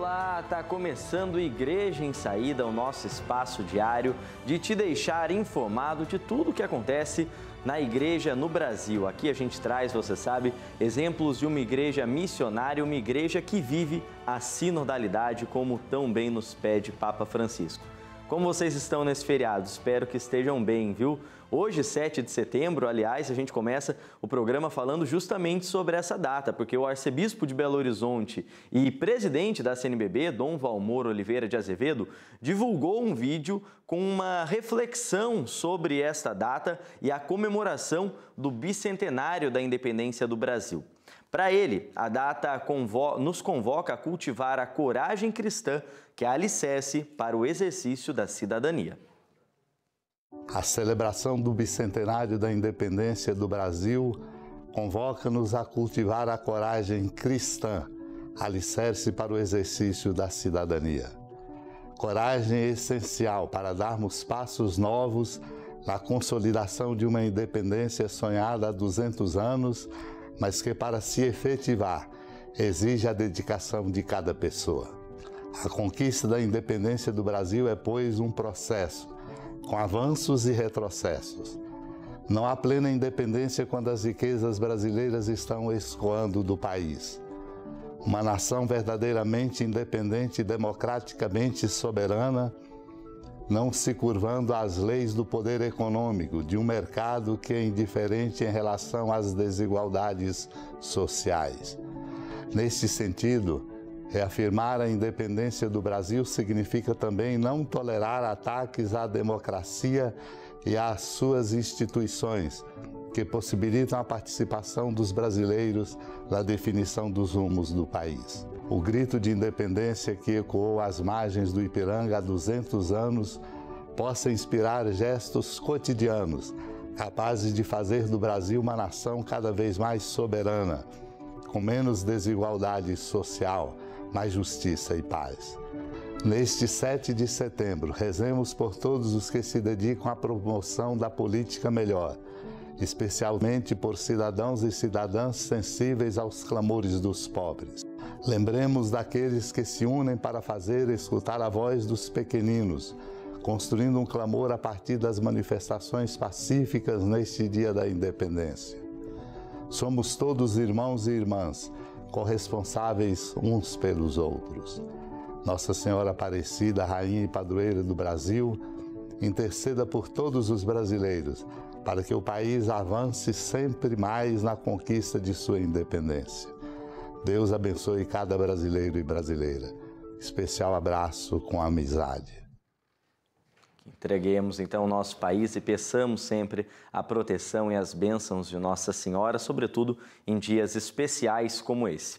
Olá, tá começando Igreja em Saída, o nosso espaço diário de te deixar informado de tudo o que acontece na igreja no Brasil. Aqui a gente traz, você sabe, exemplos de uma igreja missionária, uma igreja que vive a sinodalidade, como tão bem nos pede Papa Francisco. Como vocês estão nesse feriado? Espero que estejam bem, viu? Hoje, 7 de setembro, aliás, a gente começa o programa falando justamente sobre essa data, porque o arcebispo de Belo Horizonte e presidente da CNBB, Dom Valmor Oliveira de Azevedo, divulgou um vídeo com uma reflexão sobre esta data e a comemoração do bicentenário da independência do Brasil. Para ele, a data nos convoca a cultivar a coragem cristã, que é a alicerce para o exercício da cidadania. A celebração do bicentenário da independência do Brasil convoca-nos a cultivar a coragem cristã, alicerce para o exercício da cidadania. Coragem essencial para darmos passos novos na consolidação de uma independência sonhada há 200 anos, mas que, para se efetivar, exige a dedicação de cada pessoa. A conquista da independência do Brasil é, pois, um processo, com avanços e retrocessos. Não há plena independência quando as riquezas brasileiras estão escoando do país. Uma nação verdadeiramente independente e democraticamente soberana, não se curvando às leis do poder econômico, de um mercado que é indiferente em relação às desigualdades sociais. Neste sentido, reafirmar a independência do Brasil significa também não tolerar ataques à democracia e às suas instituições, que possibilitam a participação dos brasileiros na definição dos rumos do país. O grito de independência que ecoou às margens do Ipiranga há 200 anos possa inspirar gestos cotidianos, capazes de fazer do Brasil uma nação cada vez mais soberana, com menos desigualdade social, mais justiça e paz. Neste 7 de setembro, rezemos por todos os que se dedicam à promoção da política melhor, especialmente por cidadãos e cidadãs sensíveis aos clamores dos pobres. Lembremos daqueles que se unem para fazer escutar a voz dos pequeninos, construindo um clamor a partir das manifestações pacíficas neste Dia da Independência. Somos todos irmãos e irmãs, corresponsáveis uns pelos outros. Nossa Senhora Aparecida, Rainha e Padroeira do Brasil, interceda por todos os brasileiros, para que o país avance sempre mais na conquista de sua independência. Deus abençoe cada brasileiro e brasileira. Especial abraço com amizade. Entreguemos então o nosso país e peçamos sempre a proteção e as bênçãos de Nossa Senhora, sobretudo em dias especiais como esse.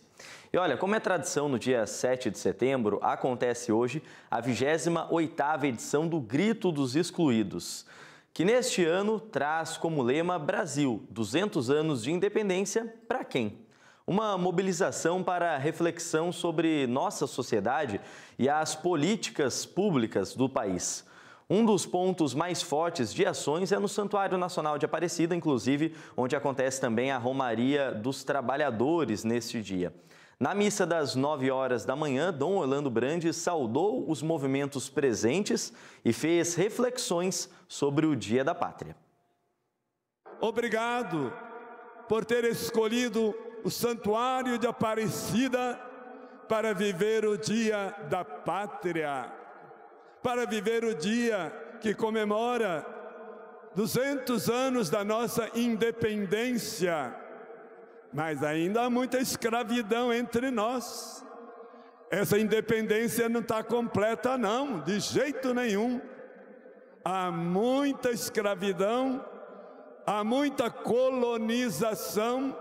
E olha, como é tradição, no dia 7 de setembro, acontece hoje a 28ª edição do Grito dos Excluídos, que neste ano traz como lema Brasil, 200 anos de independência para quem? Uma mobilização para reflexão sobre nossa sociedade e as políticas públicas do país. Um dos pontos mais fortes de ações é no Santuário Nacional de Aparecida, inclusive, onde acontece também a Romaria dos Trabalhadores neste dia. Na missa das 9 horas da manhã, Dom Orlando Brandes saudou os movimentos presentes e fez reflexões sobre o Dia da Pátria. Obrigado por ter escolhido o Santuário de Aparecida para viver o Dia da Pátria, para viver o dia que comemora 200 anos da nossa independência. Mas ainda há muita escravidão entre nós. Essa independência não está completa, não, de jeito nenhum. Há muita escravidão, há muita colonização.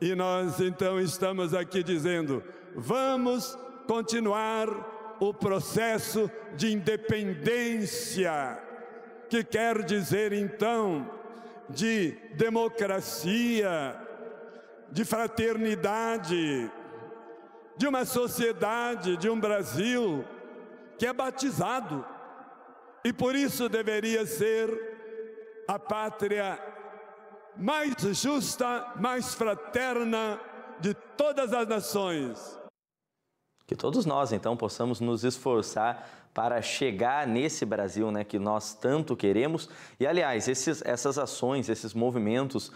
E nós, então, estamos aqui dizendo, vamos continuar o processo de independência, que quer dizer, então, de democracia, de fraternidade, de uma sociedade, de um Brasil que é batizado e por isso deveria ser a pátria mais justa, mais fraterna de todas as nações. Que todos nós, então, possamos nos esforçar para chegar nesse Brasil, né, que nós tanto queremos. E, aliás, essas ações, esses movimentos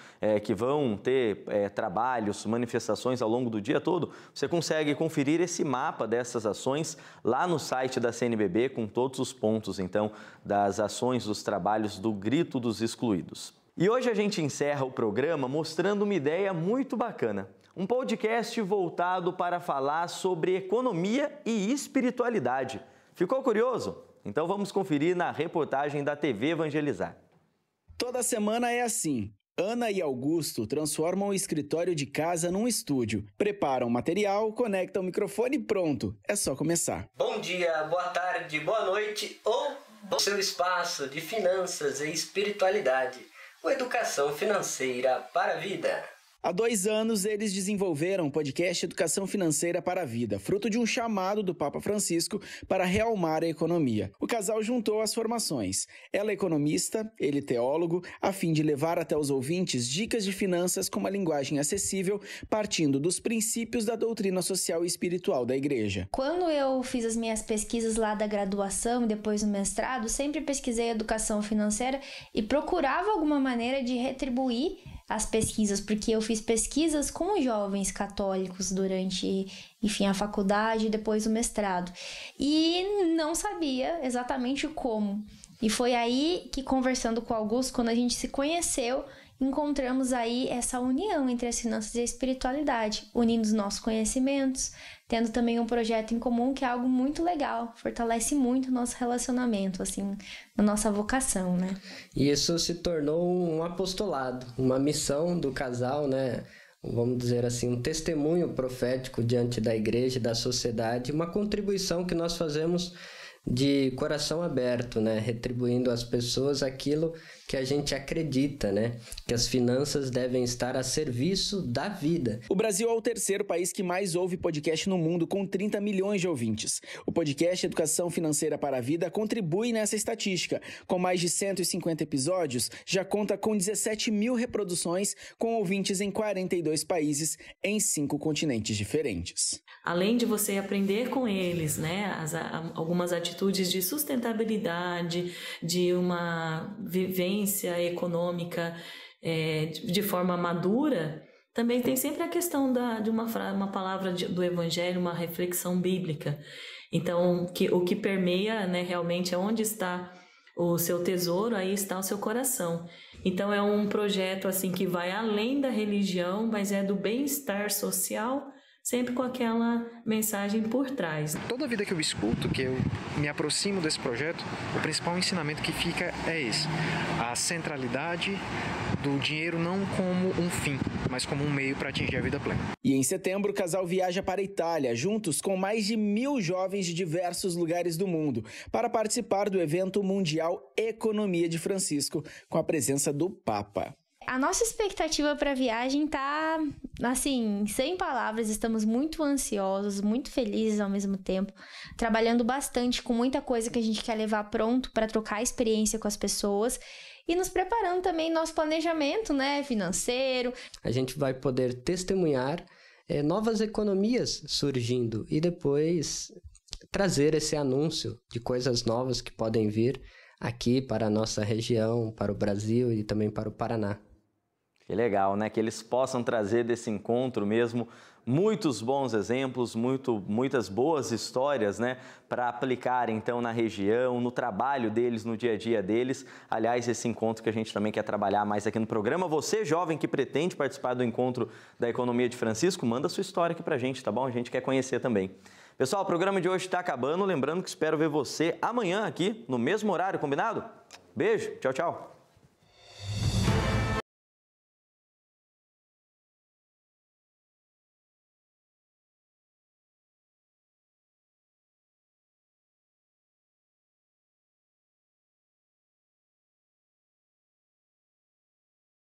que vão ter trabalhos, manifestações ao longo do dia todo, você consegue conferir esse mapa dessas ações lá no site da CNBB, com todos os pontos, então, das ações, dos trabalhos do Grito dos Excluídos. E hoje a gente encerra o programa mostrando uma ideia muito bacana. Um podcast voltado para falar sobre economia e espiritualidade. Ficou curioso? Então vamos conferir na reportagem da TV Evangelizar. Toda semana é assim. Ana e Augusto transformam o escritório de casa num estúdio. Preparam o material, conectam o microfone e pronto. É só começar. Bom dia, boa tarde, boa noite ou bom seu espaço de finanças e espiritualidade. O Educação Financeira para a Vida. Há 2 anos, eles desenvolveram o podcast Educação Financeira para a Vida, fruto de um chamado do Papa Francisco para realmar a economia. O casal juntou as formações. Ela é economista, ele teólogo, a fim de levar até os ouvintes dicas de finanças com uma linguagem acessível, partindo dos princípios da doutrina social e espiritual da Igreja. Quando eu fiz as minhas pesquisas lá da graduação e depois do mestrado, sempre pesquisei educação financeira e procurava alguma maneira de retribuir as pesquisas, porque eu fiz pesquisas com jovens católicos durante, enfim, a faculdade e depois o mestrado. E não sabia exatamente como. E foi aí que, conversando com o Augusto, quando a gente se conheceu, encontramos aí essa união entre as finanças e a espiritualidade, unindo os nossos conhecimentos, tendo também um projeto em comum, que é algo muito legal, fortalece muito o nosso relacionamento, assim, a nossa vocação, né? E isso se tornou um apostolado, uma missão do casal, né? Vamos dizer assim, um testemunho profético diante da Igreja, da sociedade, uma contribuição que nós fazemos de coração aberto, né? Retribuindo às pessoas aquilo que a gente acredita, né? Que as finanças devem estar a serviço da vida. O Brasil é o 3º país que mais ouve podcast no mundo, com 30 milhões de ouvintes. O podcast Educação Financeira para a Vida contribui nessa estatística. Com mais de 150 episódios, já conta com 17 mil reproduções, com ouvintes em 42 países, em 5 continentes diferentes. Além de você aprender com eles, né? Algumas atitudes de sustentabilidade, de uma vivência econômica de forma madura, também tem sempre a questão de uma palavra do Evangelho, uma reflexão bíblica. Então, o que permeia, né, realmente é onde está o seu tesouro, aí está o seu coração. Então, é um projeto assim que vai além da religião, mas é do bem-estar social, sempre com aquela mensagem por trás. Toda vida que eu escuto, que eu me aproximo desse projeto, o principal ensinamento que fica é esse: a centralidade do dinheiro não como um fim, mas como um meio para atingir a vida plena. E em setembro, o casal viaja para a Itália, juntos com mais de 1.000 jovens de diversos lugares do mundo, para participar do evento mundial Economia de Francisco, com a presença do Papa. A nossa expectativa para a viagem tá, assim, sem palavras. Estamos muito ansiosos, muito felizes ao mesmo tempo, trabalhando bastante com muita coisa que a gente quer levar pronto para trocar experiência com as pessoas e nos preparando também nosso planejamento, né, financeiro. A gente vai poder testemunhar novas economias surgindo e depois trazer esse anúncio de coisas novas que podem vir aqui para a nossa região, para o Brasil e também para o Paraná. Que legal, né? Que eles possam trazer desse encontro mesmo muitos bons exemplos, muitas boas histórias, né? Para aplicar, então, na região, no trabalho deles, no dia a dia deles. Aliás, esse encontro que a gente também quer trabalhar mais aqui no programa. Você, jovem, que pretende participar do encontro da Economia de Francisco, manda sua história aqui pra gente, tá bom? A gente quer conhecer também. Pessoal, o programa de hoje está acabando. Lembrando que espero ver você amanhã aqui, no mesmo horário, combinado? Beijo, tchau, tchau.